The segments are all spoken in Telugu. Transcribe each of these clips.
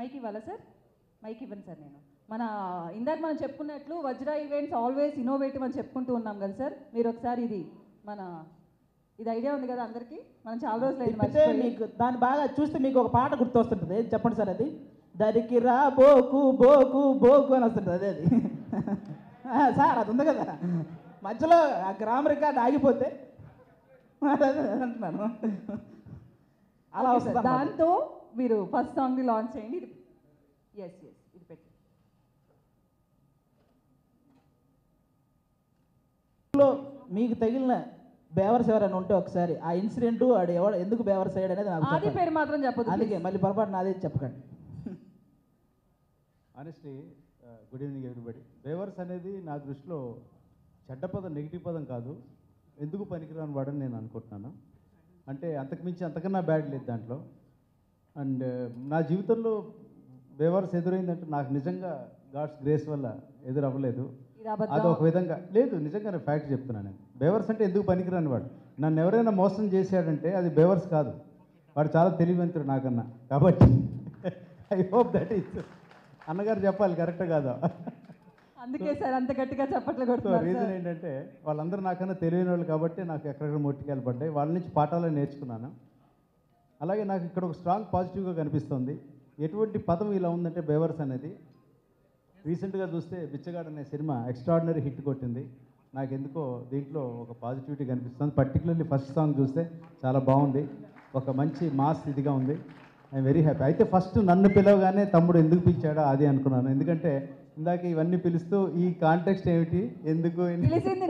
మైక్ ఇవ్వాలా సార్? మైక్ ఇవ్వండి సార్. నేను మన ఇందాక మనం చెప్పుకున్నట్లు వజ్ర ఈవెంట్స్ ఆల్వేస్ ఇన్నోవేటివ్ అని చెప్పుకుంటూ ఉన్నాం కదా సార్. మీరు ఒకసారి ఇది మన ఇది ఐడియా ఉంది కదా అందరికీ, మనం చాలా రోజులు మీకు దాన్ని బాగా చూస్తే మీకు ఒక పాట గుర్తొస్తుంటుంది, చెప్పండి సార్. అది దరికి రా బోకు బోకు బోకు అని వస్తుంటుంది. అదే అది సార్, అది ఉంది కదా మధ్యలో ఆ గ్రామర్ రికార్డ్ ఆగిపోతే అంటున్నాను అలా వస్తుంది. దాంతో మీరు ఫస్ట్ సాంగ్ని లాంచ్ చేయండి. ఇది ఎస్ ఎస్ ఇది పెట్టి మీకు తగిలిన బేవర్స్ ఎవరైనా ఉంటే ఒకసారి ఆ ఇన్సిడెంట్ వాడు ఎవరు ఎందుకు బేవర్స్ అయ్యాడు అనేది నాకు అది పేరు మాత్రం చెప్పదు, అందుకే మళ్ళీ పొరపాటు నాదే చెప్పకండి. Honestly good evening everybody. బేవర్స్ అనేది నా దృష్టిలో చెడ్డ పదం, నెగిటివ్ పదం కాదు, ఎందుకు పనికిరాని వాడని నేను అనుకుంటున్నాను. అంటే అంతకుమించి అంతకన్నా బ్యాడ్ లేదు దాంట్లో. అండ్ నా జీవితంలో బేవర్స్ ఎదురైందంటే నాకు నిజంగా గాడ్స్ గ్రేస్ వల్ల ఎదురవ్వలేదు. అది ఒక విధంగా లేదు, నిజంగానే ఫ్యాక్ట్ చెప్తున్నాను నేను. బేవర్స్ అంటే ఎందుకు పనికిరాని వాడు. నన్ను ఎవరైనా మోసం చేశాడంటే అది బేవర్స్ కాదు, వాడు చాలా తెలివివంతుడు నాకన్నా. కాబట్టి ఐ హోప్ దట్ ఈస్ అన్నగారు చెప్పాలి కరెక్ట్ కాదా, అందుకే సార్ అంత గట్టిగా చెప్పట్లేదు. రీజన్ ఏంటంటే వాళ్ళందరూ నాకన్నా తెలియని వాళ్ళు కాబట్టి నాకు ఎక్కడెక్కడ మొట్టికాయలు పడ్డాయి, వాళ్ళ నుంచి పాఠాలు నేర్చుకున్నాను. అలాగే నాకు ఇక్కడ ఒక స్ట్రాంగ్ పాజిటివ్గా కనిపిస్తుంది. ఎటువంటి పదం ఇలా ఉందంటే బేవర్స్ అనేది. రీసెంట్గా చూస్తే బిచ్చగాడు అనే సినిమా ఎక్స్ట్రాడినరీ హిట్ కొట్టింది. నాకు ఎందుకో దీంట్లో ఒక పాజిటివిటీ కనిపిస్తుంది. పర్టికులర్లీ ఫస్ట్ సాంగ్ చూస్తే చాలా బాగుంది, ఒక మంచి మాస్ ఇదిగా ఉంది. I'm very happy. అయితే ఫస్ట్ నన్ను పిలవగానే తమ్ముడు ఎందుకు పిలిచాడో అది అనుకున్నాను, ఎందుకంటే ఇందాక ఇవన్నీ పిలుస్తూ ఈ కాంటెక్స్ట్ ఏమిటి, ఎందుకు పిలిచింది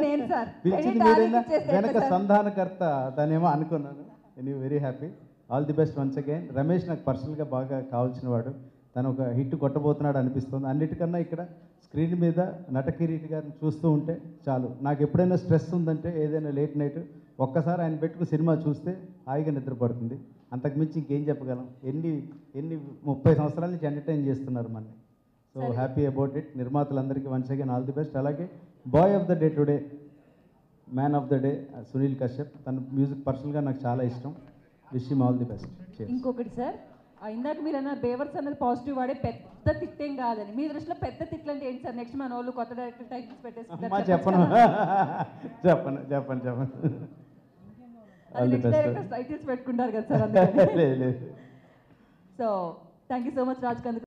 మీరైనా వెనక సంధానకర్త దానేమో అనుకున్నాను. And you very happy, all the best once again. Ramesh నాకు పర్సనల్గా బాగా కావాల్సిన వాడు, తను ఒక హిట్ కొట్టబోతున్నాడు అనిపిస్తుంది. అన్నిటికన్నా ఇక్కడ స్క్రీన్ మీద నటకిరీటి గారిని చూస్తూ ఉంటే చాలు. నాకు ఎప్పుడైనా స్ట్రెస్ ఉందంటే ఏదైనా లేట్ నైట్ ఒక్కసారి ఆయన పెట్టుకు సినిమా చూస్తే హాయిగా నిద్రపడుతుంది. అంతకుమించి ఇంకేం చెప్పగలం. ఎన్ని 30 సంవత్సరాల నుంచి ఎంటర్టైన్ చేస్తున్నారు మన. So happy about it. నిర్మాతలందరికీ once again all the best. అలాగే boy of the day today, man of the day Sunil Kashyap. తన మ్యూజిక్ పర్సనల్గా నాకు చాలా ఇష్టం. Wish him all the best. ఇంకొకటి సార్, ఇందాక మీరు అన్నారు బేవర్స్ అన్నది పాజిటివ్ వాడే, పెద్ద తిట్టేం కాదని. మీ దృష్టిలో పెద్ద తిట్లు అంటే ఏంటి సార్? నెక్స్ట్ మన వాళ్ళు కొత్త డైరెక్టర్ టైటిల్స్ పెట్టేసుకుంటారు. చెప్పను టైటిల్స్ పెట్టుకుంటారు కదా sir. So thank you so much Raj.